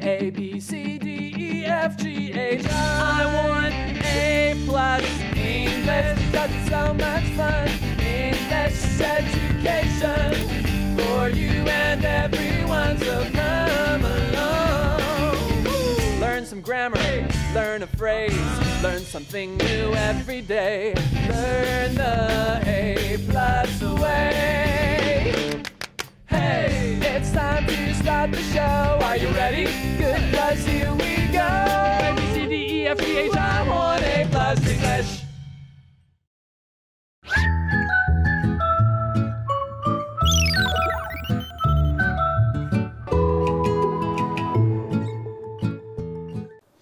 A, B, C, D, E, F, G, H. I want A+ English. That's so much fun. English education for you and everyone. So come along. Learn some grammar. Learn a phrase. Learn something new every day. Learn the A+ way. Hey, it's time to start the show. Are you ready? Good, guys, here we go. A, B, C, D, E, F, G, H. I want A+ English.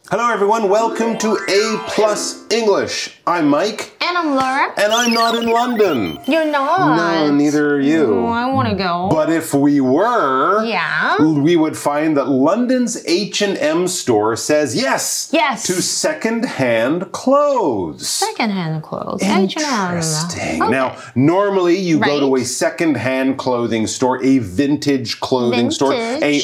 Hello everyone, welcome to A+ English. I'm Mike. And I'm Laura. And I'm not in London. You're not. No, neither are you. Oh, I want to go. But if we were, yeah, we would find that London's H&M store says yes, to second-hand clothes. Second-hand clothes. Interesting. Okay. Now, normally you go to a second-hand clothing store, a vintage clothing store, a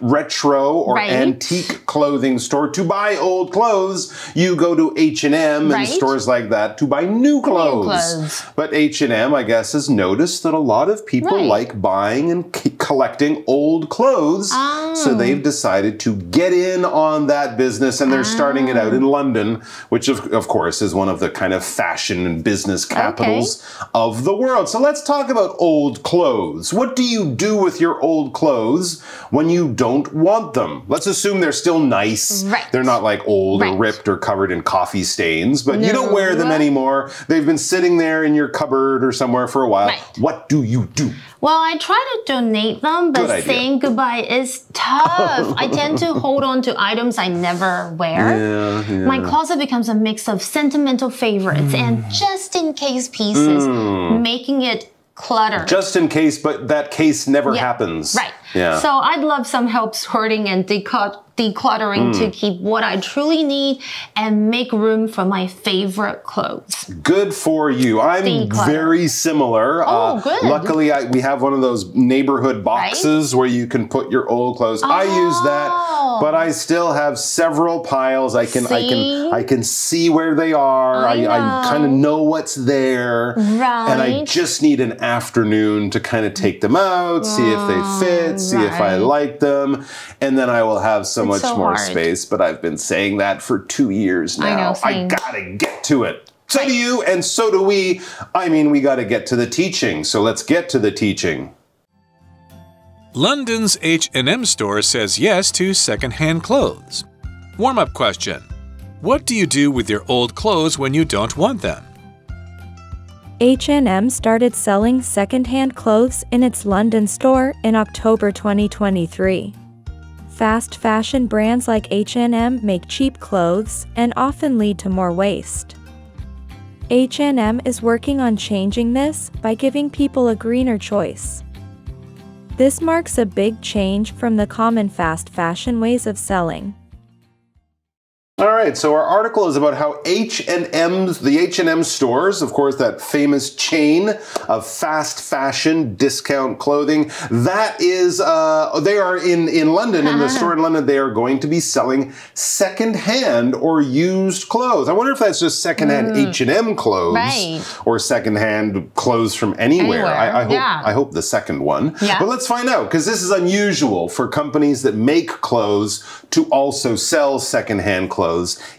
retro or antique clothing store. To buy old clothes, you go to H&M and stores like that to buy new clothes. But H&M, I guess, has noticed that a lot of people like buying and collecting old clothes. So they've decided to get in on that business, and they're starting it out in London, which of course is one of the kind of fashion and business capitals of the world. So let's talk about old clothes. What do you do with your old clothes when you don't want them? Let's assume they're still nice. They're not like old or ripped or covered in coffee stains, but you don't wear them anymore. They've been sitting there in your cupboard or somewhere for a while. What do you do? Well, I try to donate them, but saying goodbye is tough. I tend to hold on to items I never wear. My closet becomes a mix of sentimental favorites and just in case pieces, making it cluttered. Just in case, but that case never happens. So I'd love some help sorting and decluttering to keep what I truly need and make room for my favorite clothes. Good for you. I'm very similar. Oh, good. Luckily, we have one of those neighborhood boxes where you can put your old clothes. I use that, but I still have several piles. I can see where they are. I kind of know what's there, and I just need an afternoon to kind of take them out, see if they fit, see if I like them, and then I will have some so much more space, but I've been saying that for 2 years now. I gotta get to it. So do you, and so do we. I mean, we gotta get to the teaching, so let's get to the teaching. London's H&M store says yes to secondhand clothes. Warm-up question. What do you do with your old clothes when you don't want them? H&M started selling secondhand clothes in its London store in October 2023. Fast fashion brands like H&M make cheap clothes and often lead to more waste. H&M is working on changing this by giving people a greener choice. This marks a big change from the common fast fashion ways of selling. All right, so our article is about how the H&M stores, of course, that famous chain of fast fashion discount clothing, that is, they are in London, in the store in London, they are going to be selling secondhand or used clothes. I wonder if that's just secondhand H&M clothes or secondhand clothes from anywhere. I hope the second one. But let's find out, because this is unusual for companies that make clothes to also sell secondhand clothes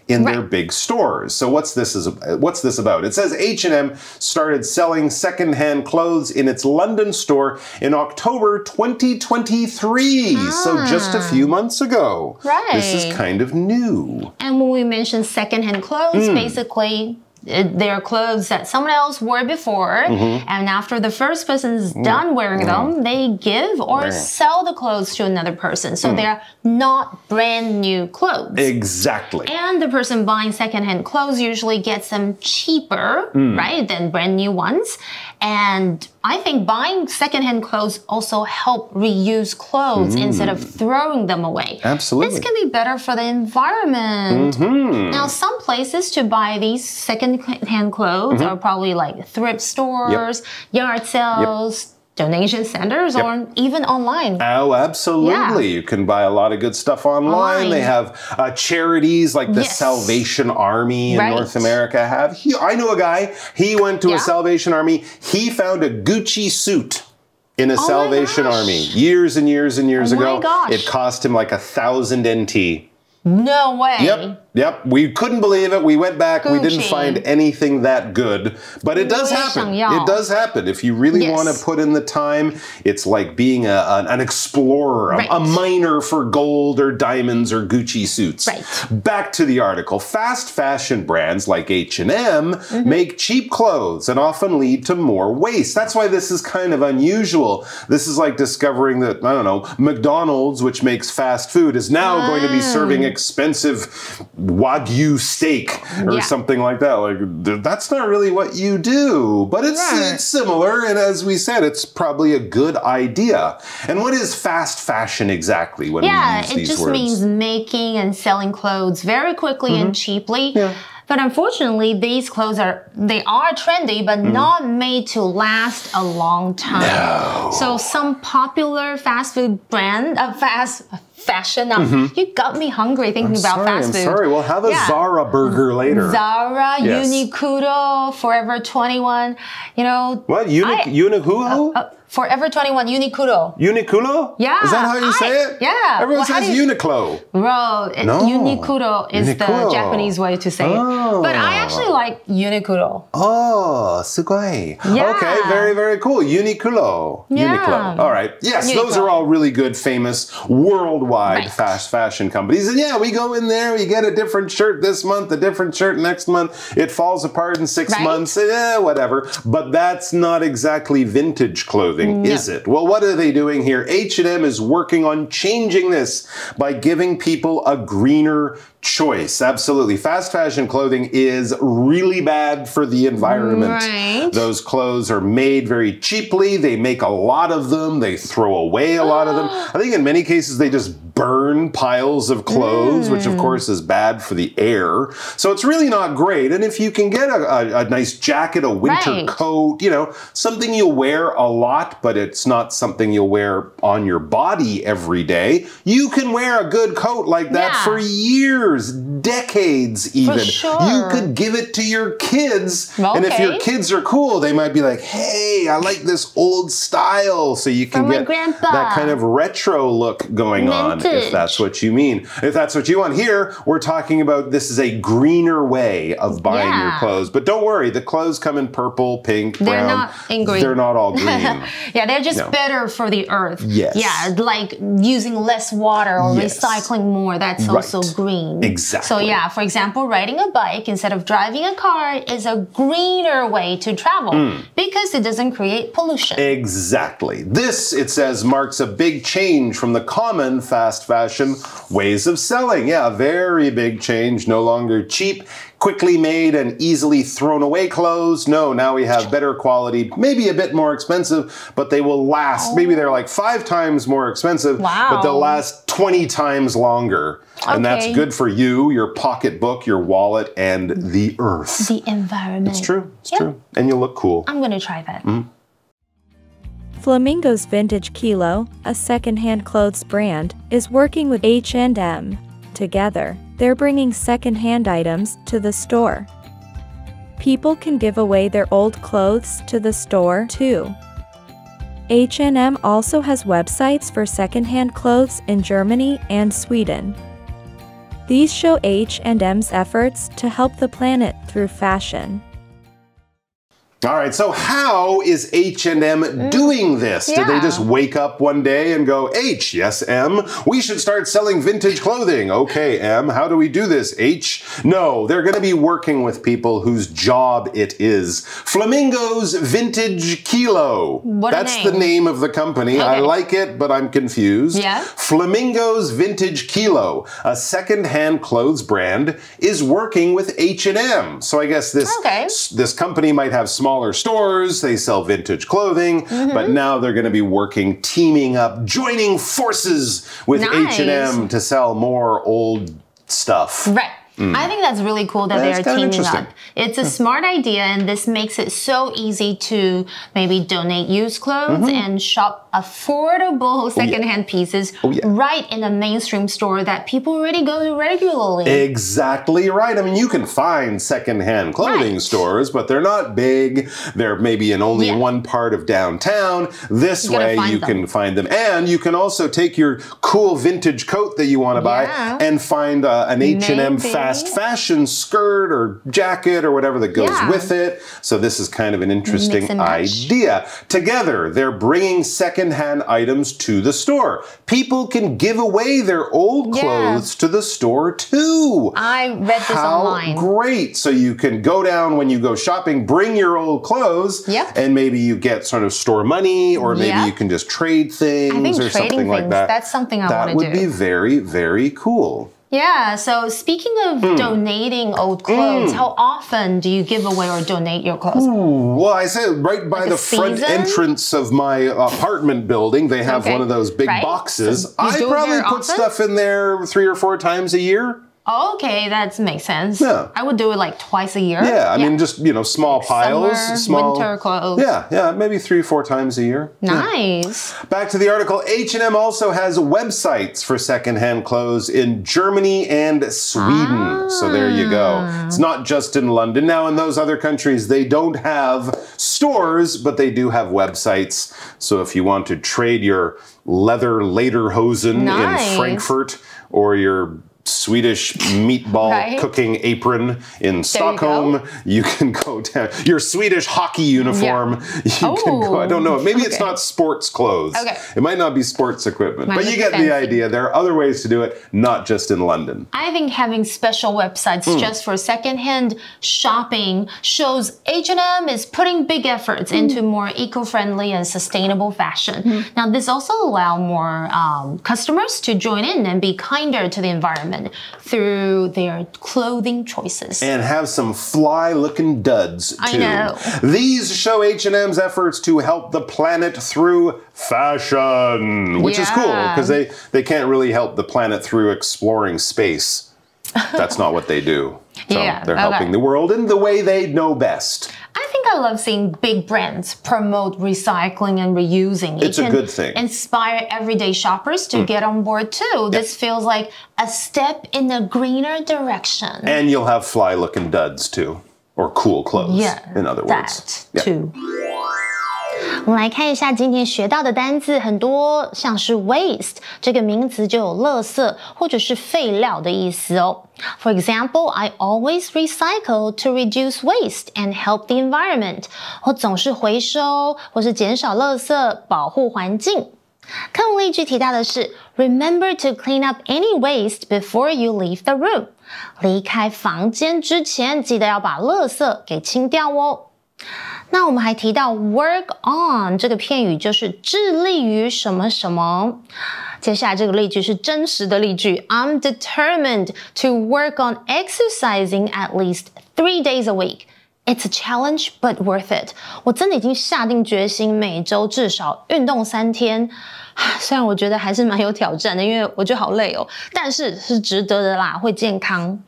in their big stores. So what's this about? It says H&M started selling secondhand clothes in its London store in October 2023. So just a few months ago. This is kind of new. And when we mention secondhand clothes, basically they're clothes that someone else wore before, and after the first person's done wearing them, they give or sell the clothes to another person. So they're not brand new clothes. Exactly. And the person buying secondhand clothes usually gets them cheaper, than brand new ones. And I think buying secondhand clothes also help reuse clothes instead of throwing them away. Absolutely. This can be better for the environment. Now, some places to buy these secondhand clothes are probably like thrift stores, yard sales, donation centers or even online. Oh, absolutely. You can buy a lot of good stuff online. They have charities like the Salvation Army in North America. I know a guy, he went to a Salvation Army. He found a Gucci suit in a Salvation Army years and years and years ago. It cost him like 1,000 NT. No way. Yep. We couldn't believe it. We went back. Gucci. We didn't find anything that good. But it does happen. It does happen. If you really want to put in the time, it's like being an explorer, a miner for gold or diamonds or Gucci suits. Back to the article. Fast fashion brands like H&M make cheap clothes and often lead to more waste. That's why this is kind of unusual. This is like discovering that, I don't know, McDonald's, which makes fast food, is now going to be serving expensive Wagyu steak or something like that. Like, that's not really what you do, but it's similar. And as we said, it's probably a good idea. And what is fast fashion exactly when we use these words? Yeah, it just means making and selling clothes very quickly and cheaply. But unfortunately, these clothes are trendy, but not made to last a long time. So some popular fast food brand, fast fashion. You got me hungry thinking about fast food. I'm sorry, we'll have a Zara burger later. Zara, Uniqlo, Forever 21, you know. What, Uniqlo? Forever 21, Uniqlo. Uniqlo? Yeah. Is that how you say it? Yeah. Everyone says Uniqlo. Bro, Uniqlo is the Japanese way to say it. But I actually like Uniqlo. Oh, sugoi. Yeah. Okay, very, very cool. Uniqlo. Yeah. Uniqlo. All right. Yes, Uniqlo. Those are all really good, famous, worldwide fast fashion companies. And yeah, we go in there, we get a different shirt this month, a different shirt next month. It falls apart in 6 months. Eh, whatever. But that's not exactly vintage clothing. Is it? Well, what are they doing here? H&M is working on changing this by giving people a greener choice. Absolutely. Fast fashion clothing is really bad for the environment. Those clothes are made very cheaply. They make a lot of them. They throw away a lot of them. I think in many cases they just burn piles of clothes, which of course is bad for the air. So it's really not great. And if you can get a nice jacket, a winter coat, you know, something you wear a lot, but it's not something you'll wear on your body every day, you can wear a good coat like that for years. Decades even. You could give it to your kids. And if your kids are cool, they might be like, hey, I like this old style. So you can get that kind of retro look going on, if that's what you mean. If that's what you want. Here, we're talking about this is a greener way of buying your clothes. But don't worry, the clothes come in purple, pink, brown. They're not green. They're not all green. They're just better for the earth. Yeah, like using less water or recycling more. That's also green. Exactly. So yeah, for example, riding a bike instead of driving a car is a greener way to travel because it doesn't create pollution. Exactly. This, it says, marks a big change from the common fast fashion ways of selling. Yeah, very big change. No longer cheap, quickly made and easily thrown away clothes. No, now we have better quality, maybe a bit more expensive, but they will last. Maybe they're like 5 times more expensive, but they'll last 20 times longer. And that's good for you, your pocketbook, your wallet, and the earth. The environment. It's true. It's true. And you'll look cool. I'm going to try that. Flamingo's Vintage Kilo, a secondhand clothes brand, is working with H&M. Together, they're bringing secondhand items to the store. People can give away their old clothes to the store, too. H&M also has websites for secondhand clothes in Germany and Sweden. These show H&M's efforts to help the planet through fashion. All right, so how is H&M doing this? Did they just wake up one day and go, H, yes, M, we should start selling vintage clothing. Okay, M, how do we do this? H, no, they're going to be working with people whose job it is. Flamingo's Vintage Kilo. That's the name of the company. I like it, but I'm confused. Flamingo's Vintage Kilo, a secondhand clothes brand, is working with H&M. So I guess this company might have smaller stores, they sell vintage clothing, but now they're going to be working, teaming up, joining forces with H&M to sell more old stuff. I think that's really cool that they are teaming up. It's a smart idea, and this makes it so easy to maybe donate used clothes and shop affordable secondhand pieces right in a mainstream store that people already go to regularly. Exactly right. I mean, you can find secondhand clothing stores, but they're not big. They're maybe in only one part of downtown. This way you can find them. And you can also take your cool vintage coat that you want to buy and find an H&M fast fashion skirt or jacket or whatever that goes with it. So this is kind of an interesting idea. Together, they're bringing secondhand items to the store. People can give away their old clothes to the store too. I read this online. Great. So you can go down when you go shopping, bring your old clothes, and maybe you get sort of store money, or maybe you can just trade things or something like that. That's something I want to do. That would be very, very cool. Yeah, so speaking of donating old clothes, how often do you give away or donate your clothes? Ooh, well, I said right by the front entrance of my apartment building, they have one of those big boxes. So I probably put stuff in there 3 or 4 times a year. Okay, that makes sense. Yeah. I would do it like twice a year. Yeah, I mean, just, you know, small piles. Summer, winter clothes. Yeah, yeah, maybe 3 or 4 times a year. Nice. Yeah. Back to the article, H&M also has websites for secondhand clothes in Germany and Sweden. So there you go. It's not just in London. Now, in those other countries, they don't have stores, but they do have websites. So if you want to trade your leather lederhosen in Frankfurt, or your Swedish meatball cooking apron in Stockholm. You can go down. Your Swedish hockey uniform. You can go. I don't know. Maybe it's not sports clothes. It might not be sports equipment. But you get the idea. There are other ways to do it, not just in London. I think having special websites just for secondhand shopping shows H&M is putting big efforts into more eco-friendly and sustainable fashion. Now, this also allows more customers to join in and be kinder to the environment through their clothing choices. And have some fly-looking duds, too. I know. These show H&M's efforts to help the planet through fashion, which is cool, because they can't really help the planet through exploring space. That's not what they do. So they're helping the world in the way they know best. I think I love seeing big brands promote recycling and reusing. It's a good thing. Inspire everyday shoppers to get on board too. This feels like a step in the greener direction. And you'll have fly-looking duds too, or cool clothes. Yeah, in other words, that too. 我们来看一下今天学到的单字，很多像是 waste 这个名词就有垃圾或者是废料的意思哦。For example, I always recycle to reduce waste and help the environment. 我总是回收或是减少垃圾，保护环境。课文例句提到的是 Remember to clean up any waste before you leave the room. 离开房间之前，记得要把垃圾给清掉哦。 那我们还提到 work on 这个片语就是致力于什么什么。接下来这个例句是真实的例句 I'm determined to work on exercising at least 3 days a week. It's a challenge, but worth it. 我真的已经下定决心每周至少运动3天。虽然我觉得还是蛮有挑战的，因为我觉得好累哦，但是是值得的啦，会健康。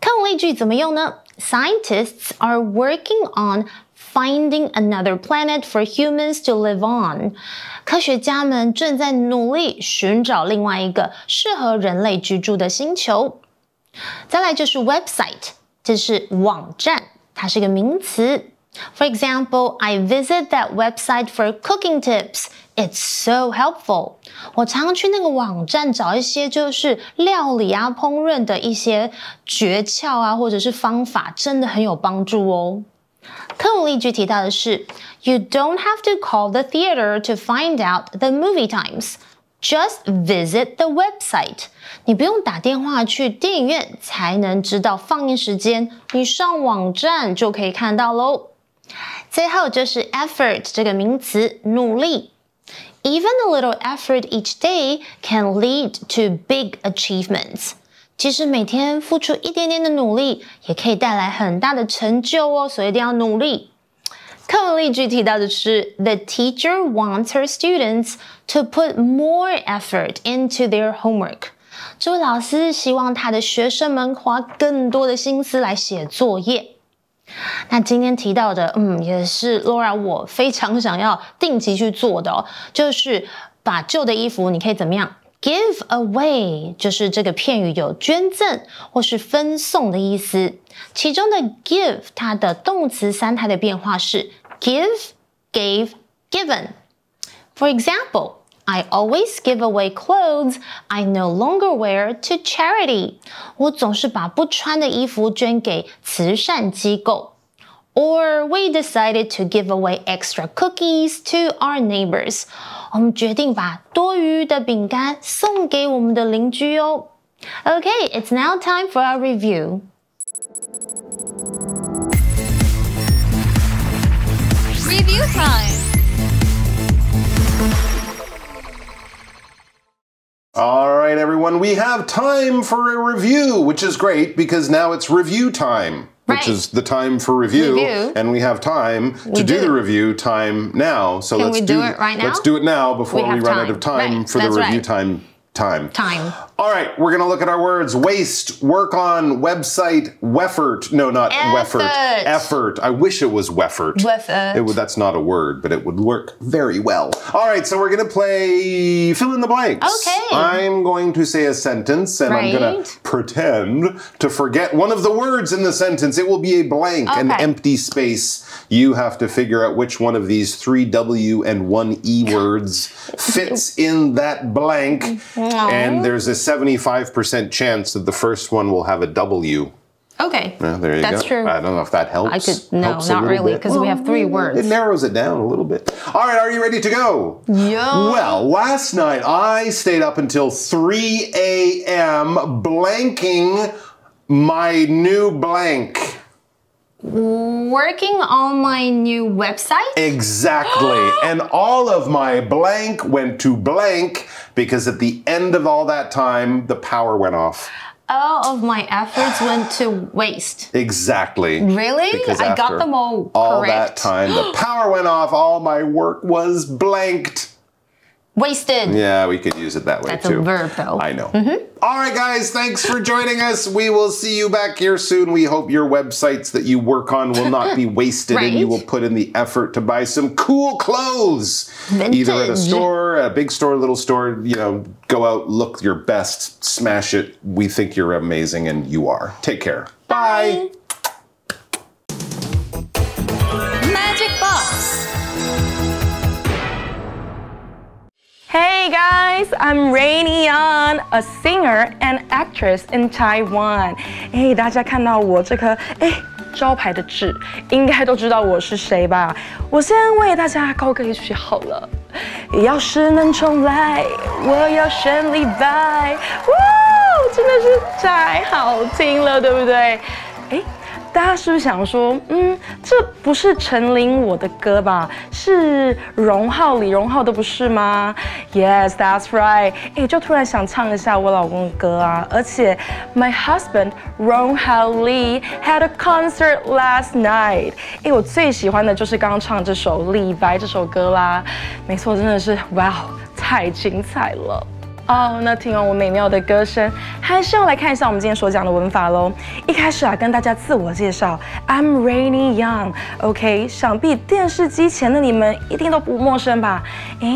看我例句怎么用呢 Scientists are working on finding another planet for humans to live on. 科学家们正在努力寻找另外一个适合人类居住的星球。再来就是 website， 这是网站，它是一个名词。For example, I visit that website for cooking tips. It's so helpful. 我常去那个网站找一些就是料理啊、烹饪的一些诀窍啊，或者是方法，真的很有帮助哦。课文例句提到的是 You don't have to call the theater to find out the movie times. Just visit the website. 你不用打电话去电影院才能知道放映时间，你上网站就可以看到喽。最后就是 effort 这个名词，努力。Even a little effort each day can lead to big achievements. 其实每天付出一点点的努力，也可以带来很大的成就哦，所以一定要努力。课文例句提到的是 The teacher wants her students to put more effort into their homework. 这位老师希望他的学生们花更多的心思来写作业。 那今天提到的，也是 Laura 我非常想要定期去做的哦，就是把旧的衣服，你可以怎么样 give away， 就是这个片语有捐赠或是分送的意思。其中的 give 它的动词三态的变化是 give, gave, given。For example, I always give away clothes I no longer wear to charity. 我总是把不穿的衣服捐给慈善机构。Or we decided to give away extra cookies to our neighbors. 我们决定把多余的饼干送给我们的邻居哦。Okay, it's now time for our review. All right, everyone, we have time for a review, which is great because now it's review time, which is the time for review, and we have time to do the review time now. So let's do it right now. Let's do it now before we run out of time for the review time. All right, we're going to look at our words. Waste, work on, website, weffort. No, not weffort. Effort. I wish it was weffort. Weffort. That's not a word, but it would work very well. All right, so we're going to play fill in the blanks. Okay. I'm going to say a sentence, and I'm going to pretend to forget one of the words in the sentence. It will be a blank, an empty space. You have to figure out which one of these 3 W and 1 E words fits in that blank. And there's a 75% chance that the first one will have a W. Okay. Well, there you go. That's true. I don't know if that helps. No, not really, because we have 3 words. It narrows it down a little bit. All right, are you ready to go? Yeah. Well, last night I stayed up until 3 a.m. blanking my new blank. Working on my new website? Exactly. And all of my blank went to blank because at the end of all that time, the power went off. All of my efforts went to waste. Exactly. Really? Because I got them all correct. All that time, the power went off. All my work was blanked. Wasted. Yeah, we could use it that way too. That's a verb though. I know. All right, guys, thanks for joining us. We will see you back here soon. We hope your websites that you work on will not be wasted and you will put in the effort to buy some cool clothes. Vintage. Either at a store, a big store, little store, you know, go out, look your best, smash it. We think you're amazing and you are. Take care. Bye. Magic Box. Hey guys, I'm Rainie Yang, a singer and actress in Taiwan. 大家看到我这颗招牌的痣，应该都知道我是谁吧？我先为大家高歌一曲好了。要是能重来，我要选李白。哇，真的是太好听了，对不对？大家是不是想说，这不是陈琳我的歌吧？是Ronghao Li、Ronghao的不是吗 ？Yes, that's right。就突然想唱一下我老公的歌啊！而且 ，my husband Ronghao Li had a concert last night。我最喜欢的就是刚刚唱这首《李白》这首歌啦。没错，真的是哇，太精彩了！ 哦，那听完我美妙的歌声，还是要来看一下我们今天所讲的文法喽。一开始跟大家自我介绍 ，I'm Rainie Yang。OK， 想必电视机前的你们一定都不陌生吧？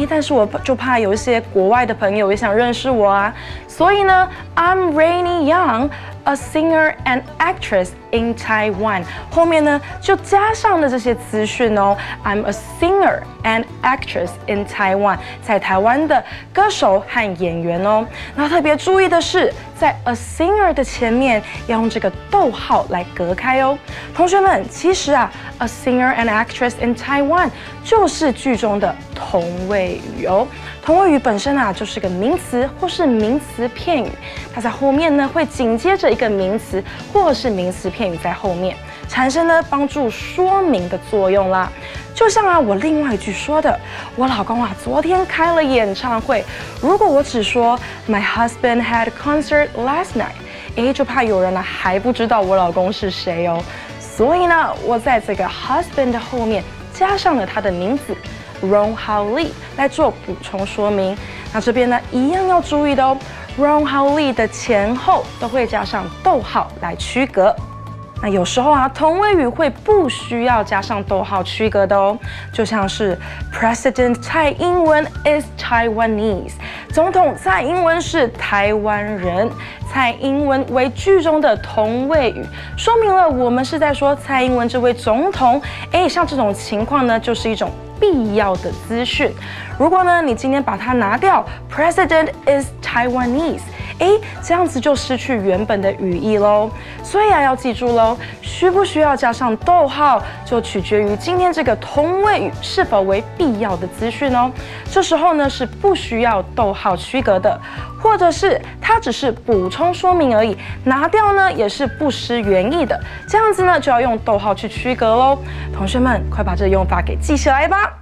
但是我就怕有一些国外的朋友也想认识我啊，所以呢 ，I'm Rainie Yang。 A singer and actress in Taiwan. 后面呢就加上了这些资讯哦。I'm a singer and actress in Taiwan. 在台湾的歌手和演员哦。然后特别注意的是，在 a singer 的前面要用这个逗号来隔开哦。同学们，其实啊 ，a singer and actress in Taiwan 就是剧中的同位语哦。 同位语本身啊，就是个名词或是名词片语，它在后面呢会紧接着一个名词或是名词片语在后面，产生呢帮助说明的作用啦。就像啊我另外一句说的，我老公啊昨天开了演唱会。如果我只说 My husband had a concert last night，就怕有人呢还不知道我老公是谁哦。所以呢，我在这个 husband 的后面加上了他的名字。 Ronghao Li 来做补充说明。那这边呢，一样要注意的哦。Ronghao Li 的前后都会加上逗号来区隔。那有时候啊，同位语会不需要加上逗号区隔的哦，就像是 President 蔡英文 is Taiwanese， 总统蔡英文是台湾人。 蔡英文为句中的同位语，说明了我们是在说蔡英文这位总统。哎，像这种情况呢，就是一种必要的资讯。如果呢，你今天把它拿掉 ，President is Taiwanese， 哎，这样子就失去原本的语义喽。所以啊，要记住喽，需不需要加上逗号，就取决于今天这个同位语是否为必要的资讯哦。这时候呢，是不需要逗号区隔的。 或者是它只是补充说明而已，拿掉呢也是不失原意的。这样子呢就要用逗号去区隔喽。同学们，快把这个用法给记起来吧。